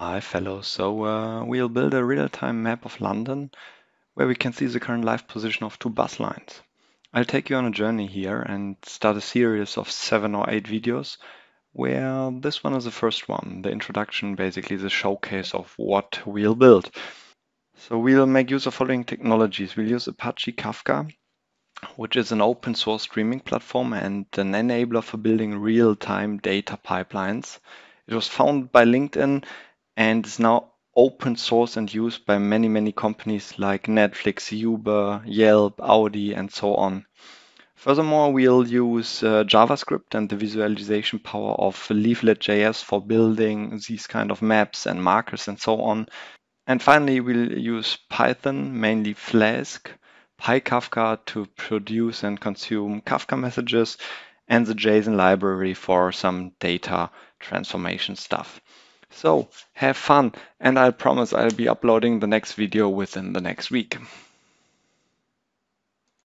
Hi fellow, so we'll build a real-time map of London where we can see the current live position of two bus lines. I'll take you on a journey here and start a series of 7 or 8 videos where this one is the first one, the introduction, basically the showcase of what we'll build. So we'll make use of following technologies. We'll use Apache Kafka, which is an open source streaming platform and an enabler for building real-time data pipelines. It was founded by LinkedIn and is now open source and used by many, many companies like Netflix, Uber, Yelp, Audi, and so on. Furthermore, we'll use JavaScript and the visualization power of Leaflet.js for building these kind of maps and markers and so on. And finally, we'll use Python, mainly Flask, PyKafka to produce and consume Kafka messages, and the JSON library for some data transformation stuff. So have fun, and I promise I'll be uploading the next video within the next week.